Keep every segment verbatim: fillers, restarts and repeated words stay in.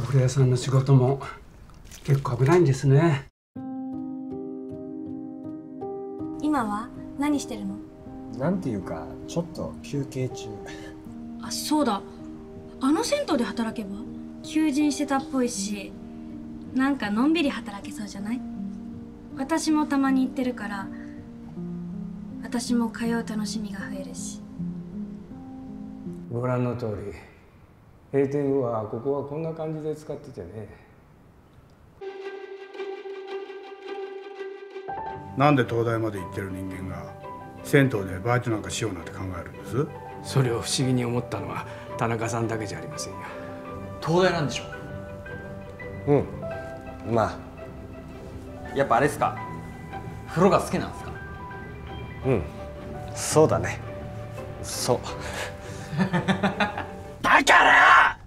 お風呂屋さんの仕事も結構危ないんですね。今は何してるの？なんていうか、ちょっと休憩中。あ、そうだ。あの銭湯で働けば求人してたっぽいし、なんかのんびり働けそうじゃない？私もたまに行ってるから、私も通う楽しみが増えるし。ご覧の通り、閉店後はここはこんな感じで使っててね。なんで東大まで行ってる人間が銭湯でバイトなんかしようなんて考えるんです？それを不思議に思ったのは田中さんだけじゃありませんよ。東大なんでしょう？うん、まあやっぱあれですか、風呂が好きなんですか？うん、そうだね。そうだから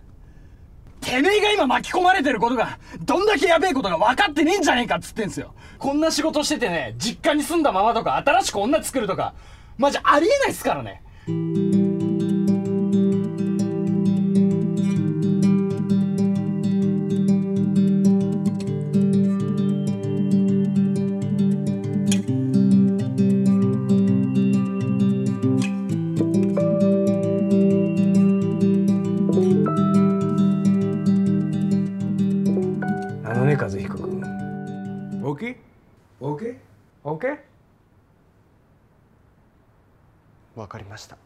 てめえが今巻き込まれてることがどんだけやべえことが分かってねえんじゃねえかっつってんすよ。こんな仕事しててね、実家に住んだままとか新しく女作るとかマジありえないっすからね。わかりました。